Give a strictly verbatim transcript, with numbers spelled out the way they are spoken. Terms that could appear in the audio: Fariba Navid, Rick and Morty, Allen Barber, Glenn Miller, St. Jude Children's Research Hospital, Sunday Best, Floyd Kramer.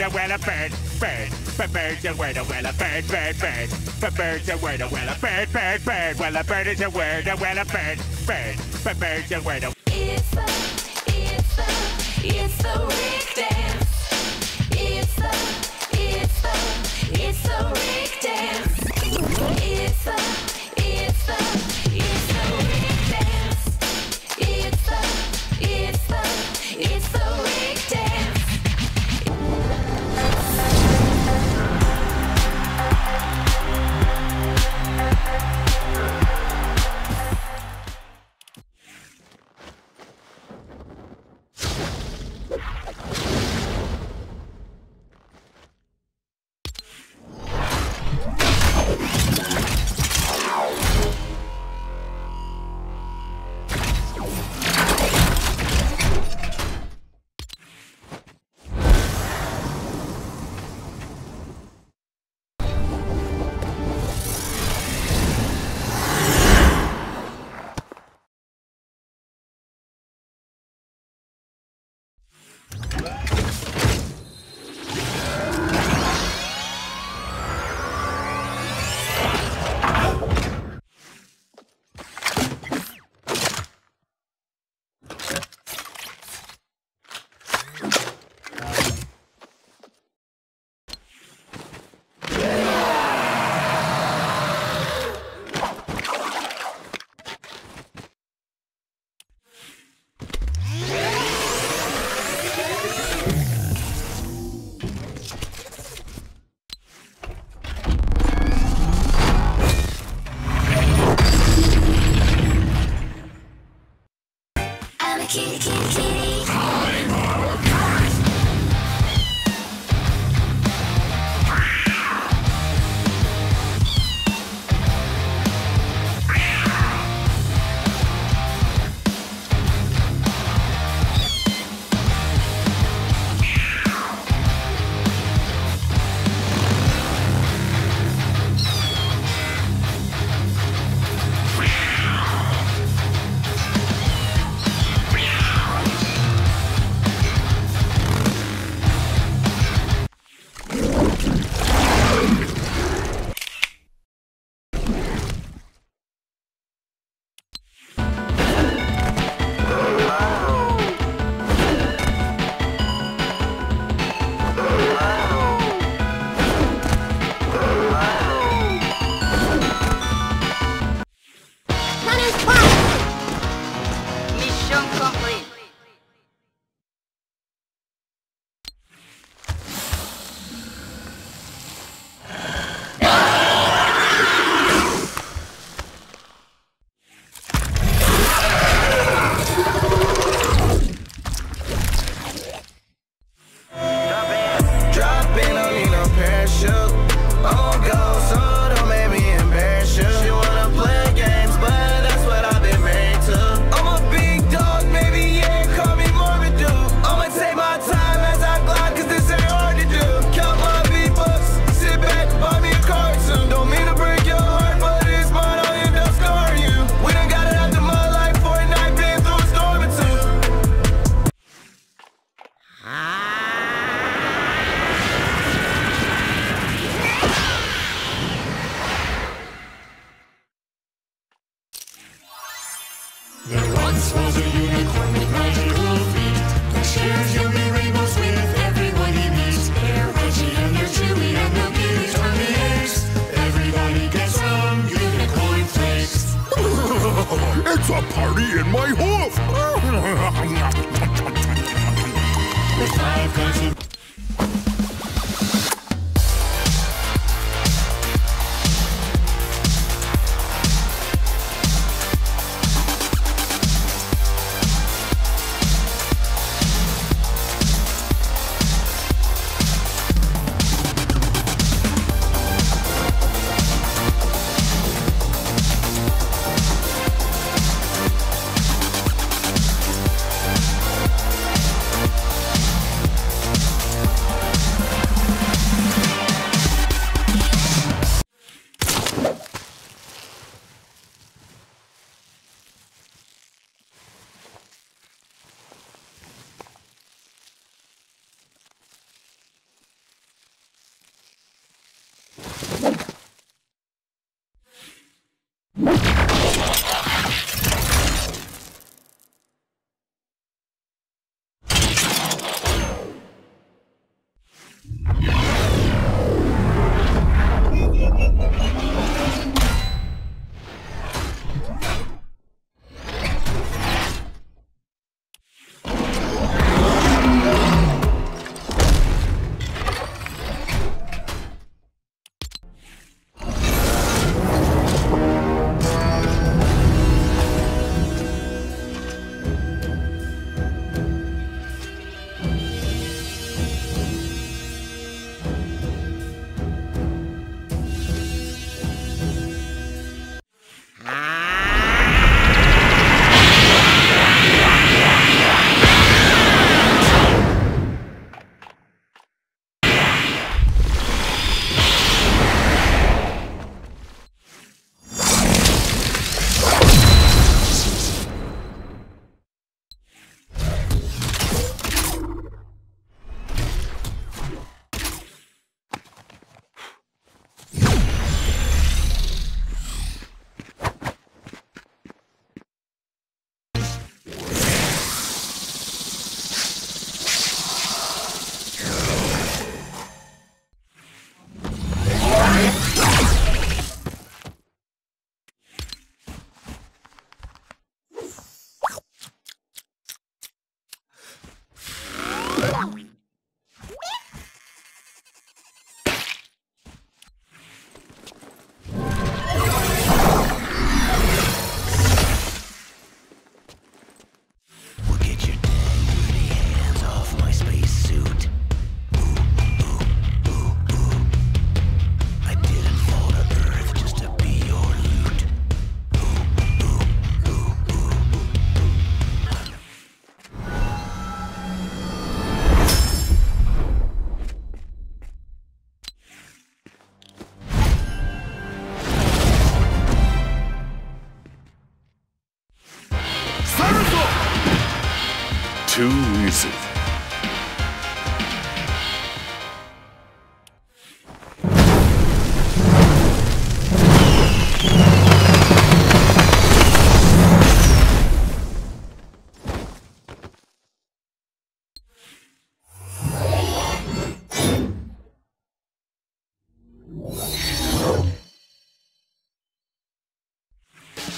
the well of bird, bird, but bird's a word, a well of bird, bird, bird, but bird's a word, a well of bird, bird, bird, well a bird is a word, a well of bird, bird, but bird's a word. It's the, it's the, it's the Rick dance. It's the, it's the, it's the Rick dance. It's the, it's the, it's the Rick dance. It's the, it's the, it's the Rick dance. You